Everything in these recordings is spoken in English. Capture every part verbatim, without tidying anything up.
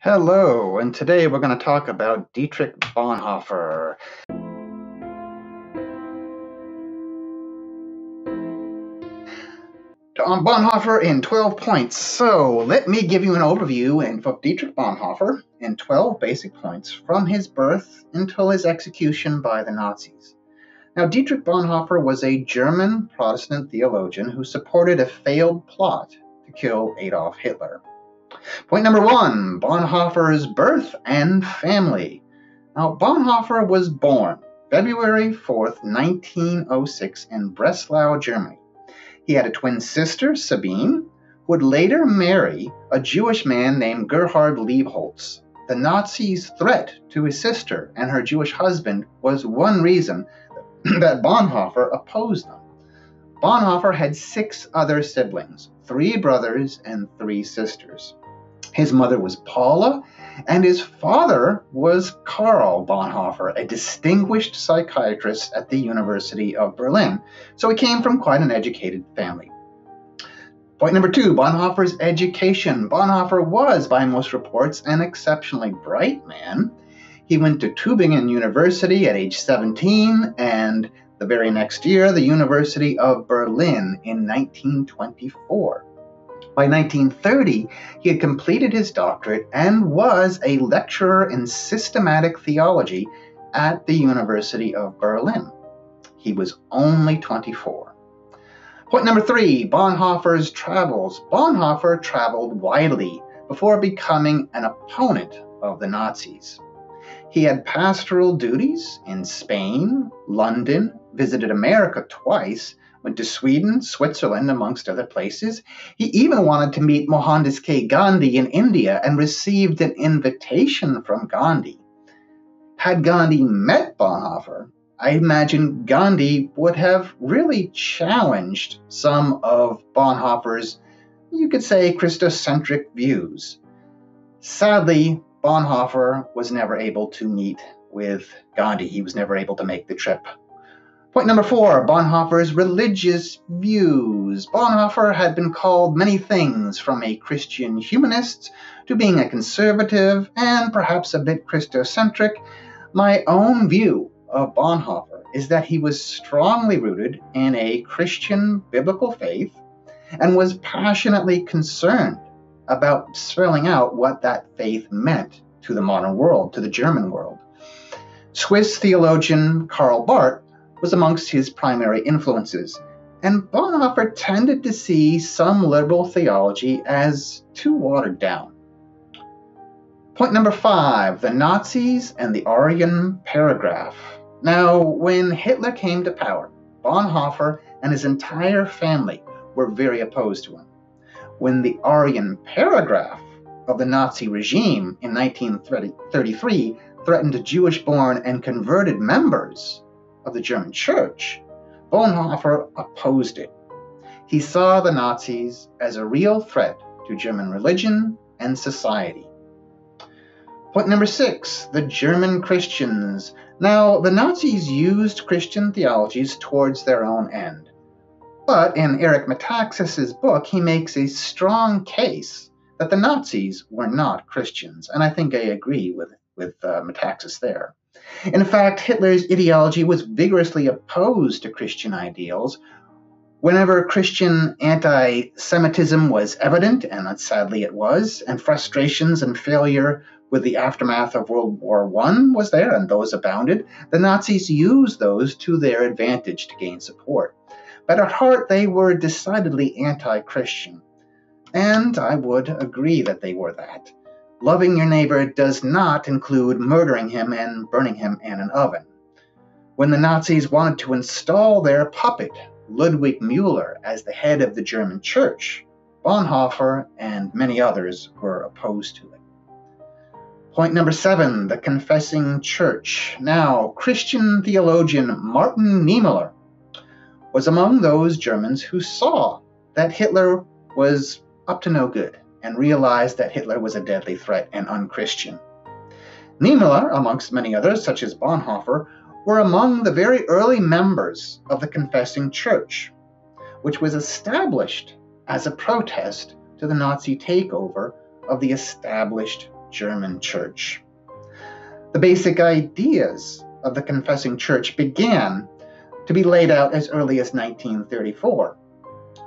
Hello, and today we're going to talk about Dietrich Bonhoeffer. Bonhoeffer in twelve points. So let me give you an overview of Dietrich Bonhoeffer in twelve basic points from his birth until his execution by the Nazis. Now, Dietrich Bonhoeffer was a German Protestant theologian who supported a failed plot to kill Adolf Hitler. Point number one, Bonhoeffer's birth and family. Now, Bonhoeffer was born February fourth, nineteen oh six in Breslau, Germany. He had a twin sister, Sabine, who would later marry a Jewish man named Gerhard Liebholz. The Nazis' threat to his sister and her Jewish husband was one reason that Bonhoeffer opposed them. Bonhoeffer had six other siblings, three brothers and three sisters. His mother was Paula, and his father was Karl Bonhoeffer, a distinguished psychiatrist at the University of Berlin. So he came from quite an educated family. Point number two, Bonhoeffer's education. Bonhoeffer was, by most reports, an exceptionally bright man. He went to Tubingen University at age seventeen, and the very next year, the University of Berlin in nineteen twenty-four. By nineteen thirty, he had completed his doctorate and was a lecturer in systematic theology at the University of Berlin. He was only twenty-four. Point number three, Bonhoeffer's travels. Bonhoeffer traveled widely before becoming an opponent of the Nazis. He had pastoral duties in Spain, London, visited America twice, went to Sweden, Switzerland, amongst other places. He even wanted to meet Mohandas K. Gandhi in India and received an invitation from Gandhi. Had Gandhi met Bonhoeffer, I imagine Gandhi would have really challenged some of Bonhoeffer's, you could say, Christocentric views. Sadly, Bonhoeffer was never able to meet with Gandhi. He was never able to make the trip. Point number four, Bonhoeffer's religious views. Bonhoeffer had been called many things, from a Christian humanist to being a conservative and perhaps a bit Christocentric. My own view of Bonhoeffer is that he was strongly rooted in a Christian biblical faith and was passionately concerned about spelling out what that faith meant to the modern world, to the German world. Swiss theologian Karl Barth was amongst his primary influences, and Bonhoeffer tended to see some liberal theology as too watered down. Point number five, the Nazis and the Aryan paragraph. Now, when Hitler came to power, Bonhoeffer and his entire family were very opposed to him. When the Aryan paragraph of the Nazi regime in nineteen thirty-three threatened Jewish-born and converted members of the German church, Bonhoeffer opposed it. He saw the Nazis as a real threat to German religion and society. Point number six, the German Christians. Now, the Nazis used Christian theologies towards their own end. But in Eric Metaxas' book, he makes a strong case that the Nazis were not Christians, and I think I agree with, with uh, Metaxas there. In fact, Hitler's ideology was vigorously opposed to Christian ideals. Whenever Christian anti-Semitism was evident, and sadly it was, and frustrations and failure with the aftermath of World War One was there, and those abounded, the Nazis used those to their advantage to gain support. But at heart, they were decidedly anti-Christian. And I would agree that they were that. Loving your neighbor does not include murdering him and burning him in an oven. When the Nazis wanted to install their puppet, Ludwig Mueller, as the head of the German church, Bonhoeffer and many others were opposed to it. Point number seven, the Confessing Church. Now, Christian theologian Martin Niemöller was among those Germans who saw that Hitler was up to no good and realized that Hitler was a deadly threat and unchristian. Niemöller, amongst many others, such as Bonhoeffer, were among the very early members of the Confessing Church, which was established as a protest to the Nazi takeover of the established German church. The basic ideas of the Confessing Church began to be laid out as early as nineteen thirty-four.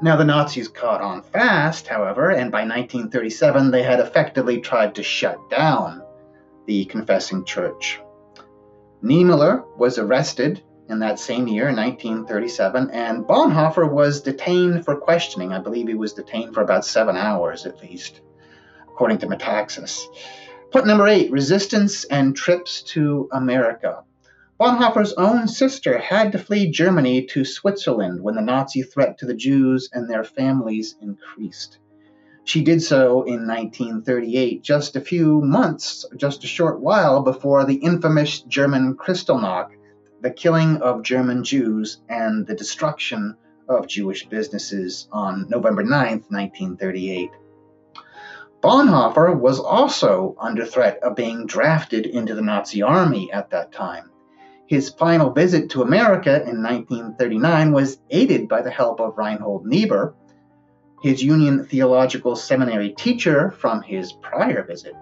Now, the Nazis caught on fast, however, and by nineteen thirty-seven they had effectively tried to shut down the Confessing Church. Niemöller was arrested in that same year, nineteen thirty-seven, and Bonhoeffer was detained for questioning. I believe he was detained for about seven hours at least, according to Metaxas. Point number eight, resistance and trips to America. Bonhoeffer's own sister had to flee Germany to Switzerland when the Nazi threat to the Jews and their families increased. She did so in nineteen thirty-eight, just a few months, just a short while before the infamous German Kristallnacht, the killing of German Jews and the destruction of Jewish businesses on November ninth, nineteen thirty-eight. Bonhoeffer was also under threat of being drafted into the Nazi army at that time. His final visit to America in nineteen thirty-nine was aided by the help of Reinhold Niebuhr, his Union Theological Seminary teacher from his prior visit.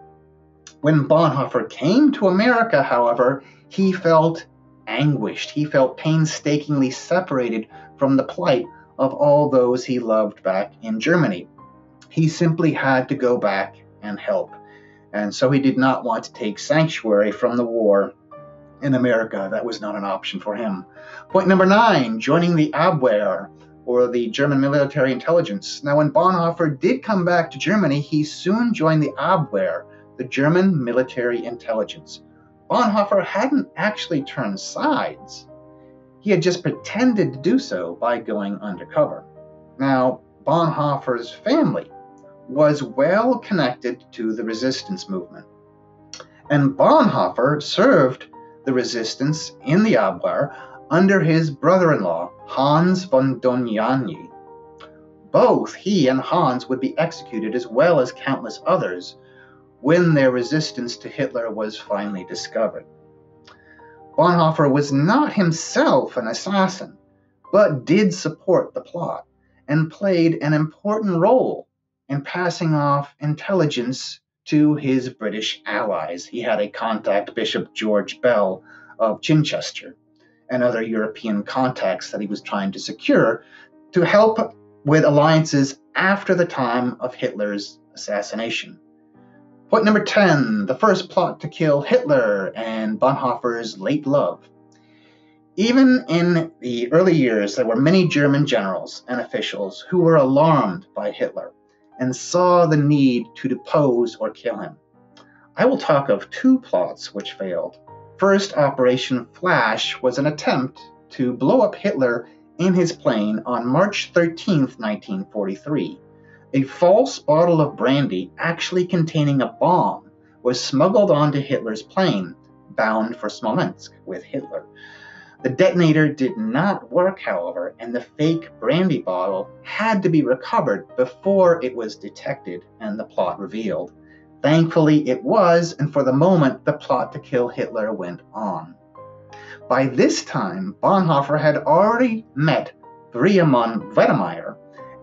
When Bonhoeffer came to America, however, he felt anguished. He felt painstakingly separated from the plight of all those he loved back in Germany. He simply had to go back and help, and so he did not want to take sanctuary from the war in America. That was not an option for him. Point number nine, joining the Abwehr, or the German military intelligence. Now, when Bonhoeffer did come back to Germany, he soon joined the Abwehr, the German military intelligence. Bonhoeffer hadn't actually turned sides. He had just pretended to do so by going undercover. Now, Bonhoeffer's family was well connected to the resistance movement, and Bonhoeffer served the resistance in the Abwehr under his brother-in-law, Hans von Dohnanyi. Both he and Hans would be executed, as well as countless others, when their resistance to Hitler was finally discovered. Bonhoeffer was not himself an assassin, but did support the plot and played an important role in passing off intelligence to his British allies. He had a contact, Bishop George Bell of Chichester, and other European contacts that he was trying to secure to help with alliances after the time of Hitler's assassination. Point number ten, the first plot to kill Hitler and Bonhoeffer's late love. Even in the early years, there were many German generals and officials who were alarmed by Hitler and saw the need to depose or kill him. I will talk of two plots which failed. First, Operation Flash was an attempt to blow up Hitler in his plane on March thirteenth, nineteen forty-three. A false bottle of brandy, actually containing a bomb, was smuggled onto Hitler's plane, bound for Smolensk with Hitler. The detonator did not work, however, and the fake brandy bottle had to be recovered before it was detected and the plot revealed. Thankfully, it was, and for the moment, the plot to kill Hitler went on. By this time, Bonhoeffer had already met Maria von Wedemeyer,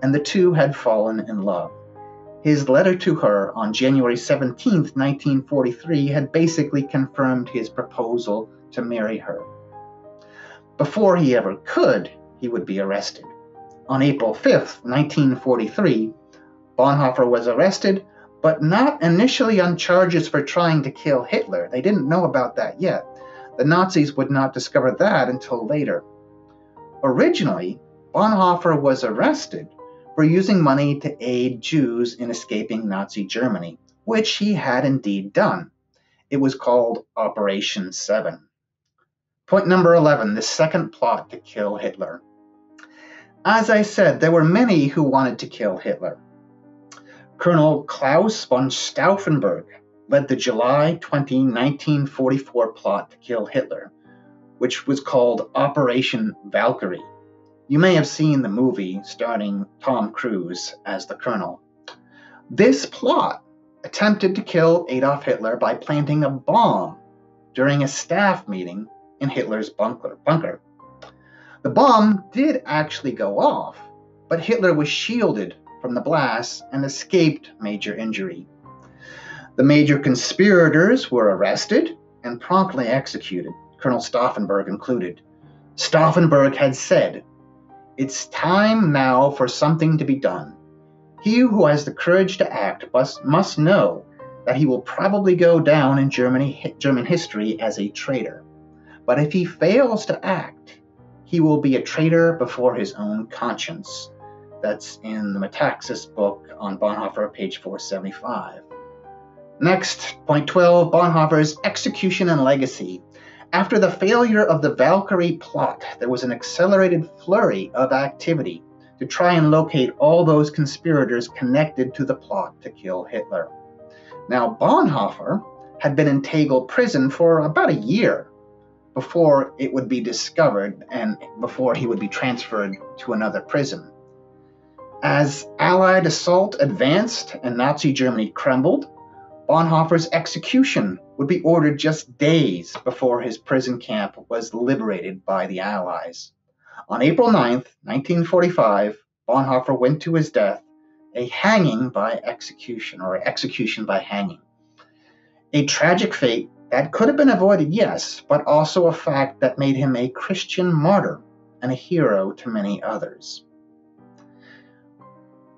and the two had fallen in love. His letter to her on January seventeenth, nineteen forty-three, had basically confirmed his proposal to marry her. Before he ever could, he would be arrested. On April fifth, nineteen forty-three, Bonhoeffer was arrested, but not initially on charges for trying to kill Hitler. They didn't know about that yet. The Nazis would not discover that until later. Originally, Bonhoeffer was arrested for using money to aid Jews in escaping Nazi Germany, which he had indeed done. It was called Operation Seven. Point number eleven, the second plot to kill Hitler. As I said, there were many who wanted to kill Hitler. Colonel Klaus von Stauffenberg led the July twentieth, nineteen forty-four plot to kill Hitler, which was called Operation Valkyrie. You may have seen the movie starring Tom Cruise as the colonel. This plot attempted to kill Adolf Hitler by planting a bomb during a staff meeting in Hitler's bunker. bunker. The bomb did actually go off, but Hitler was shielded from the blast and escaped major injury. The major conspirators were arrested and promptly executed, Colonel Stauffenberg included. Stauffenberg had said, "It's time now for something to be done. He who has the courage to act must know that he will probably go down in Germany, German history as a traitor. But if he fails to act, he will be a traitor before his own conscience." That's in the Metaxas book on Bonhoeffer, page four seventy-five. Next, point twelve, Bonhoeffer's execution and legacy. After the failure of the Valkyrie plot, there was an accelerated flurry of activity to try and locate all those conspirators connected to the plot to kill Hitler. Now, Bonhoeffer had been in Tegel prison for about a year before it would be discovered and before he would be transferred to another prison. As Allied assault advanced and Nazi Germany crumbled, Bonhoeffer's execution would be ordered just days before his prison camp was liberated by the Allies. On April ninth, nineteen forty-five, Bonhoeffer went to his death, a hanging by execution, or execution by hanging. A tragic fate that could have been avoided, yes, but also a fact that made him a Christian martyr and a hero to many others.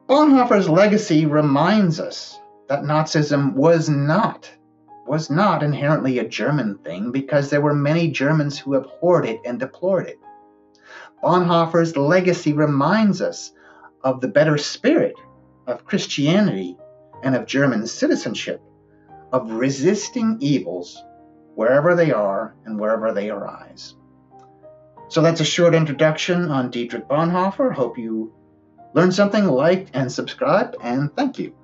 Bonhoeffer's legacy reminds us that Nazism was not, was not inherently a German thing, because there were many Germans who abhorred it and deplored it. Bonhoeffer's legacy reminds us of the better spirit of Christianity and of German citizenship, of resisting evils wherever they are and wherever they arise. So that's a short introduction on Dietrich Bonhoeffer. Hope you learned something, liked and subscribed, and thank you.